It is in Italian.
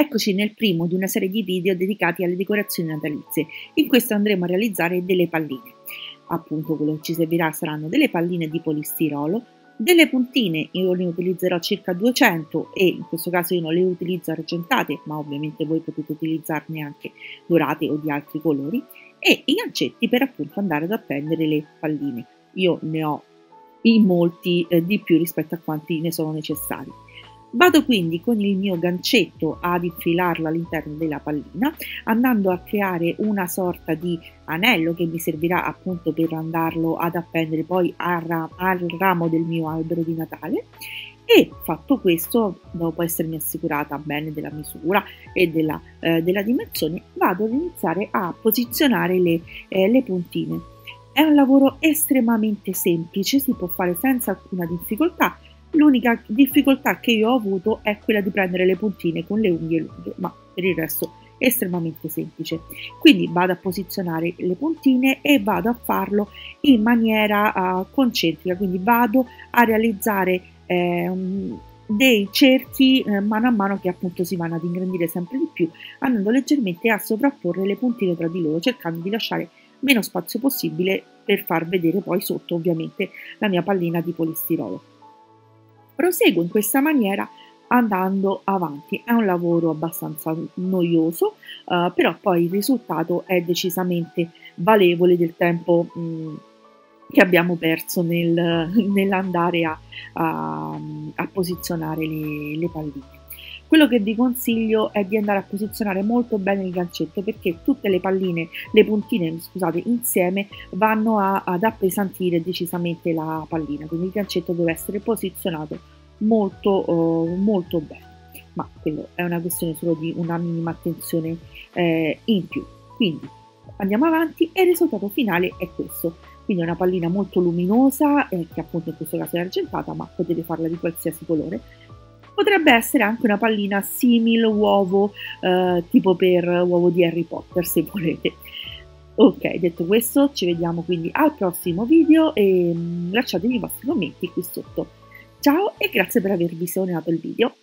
Eccoci nel primo di una serie di video dedicati alle decorazioni natalizie. In questo andremo a realizzare delle palline. Appunto, quello che ci servirà saranno delle palline di polistirolo, delle puntine, io ne utilizzerò circa 200 e in questo caso io non le utilizzo argentate, ma ovviamente voi potete utilizzarne anche dorate o di altri colori, e i gancetti per appunto andare ad appendere le palline. Io ne ho in molti di più rispetto a quanti ne sono necessari. Vado quindi con il mio gancetto ad infilarlo all'interno della pallina, andando a creare una sorta di anello che mi servirà appunto per andarlo ad appendere poi al ramo del mio albero di Natale. E fatto questo, dopo essermi assicurata bene della misura e della dimensione, vado ad iniziare a posizionare le puntine. È un lavoro estremamente semplice, si può fare senza alcuna difficoltà. L'unica difficoltà che io ho avuto è quella di prendere le puntine con le unghie lunghe, ma per il resto è estremamente semplice. Quindi vado a posizionare le puntine e vado a farlo in maniera concentrica, quindi vado a realizzare dei cerchi mano a mano che appunto si vanno ad ingrandire sempre di più, andando leggermente a sovrapporre le puntine tra di loro, cercando di lasciare meno spazio possibile per far vedere poi sotto ovviamente la mia pallina di polistirolo. Proseguo in questa maniera andando avanti. È un lavoro abbastanza noioso, però poi il risultato è decisamente valevole del tempo che abbiamo perso nell'andare a posizionare le palline. Quello che vi consiglio è di andare a posizionare molto bene il gancetto, perché tutte le puntine insieme vanno ad appesantire decisamente la pallina, quindi il gancetto deve essere posizionato molto, molto bene, ma quello è una questione solo di una minima attenzione in più. Quindi andiamo avanti e il risultato finale è questo, quindi è una pallina molto luminosa che appunto in questo caso è argentata, ma potete farla di qualsiasi colore. Potrebbe essere anche una pallina simile uovo, tipo per uovo di Harry Potter se volete. Ok, detto questo ci vediamo quindi al prossimo video e lasciatemi i vostri commenti qui sotto. Ciao e grazie per aver visionato il video.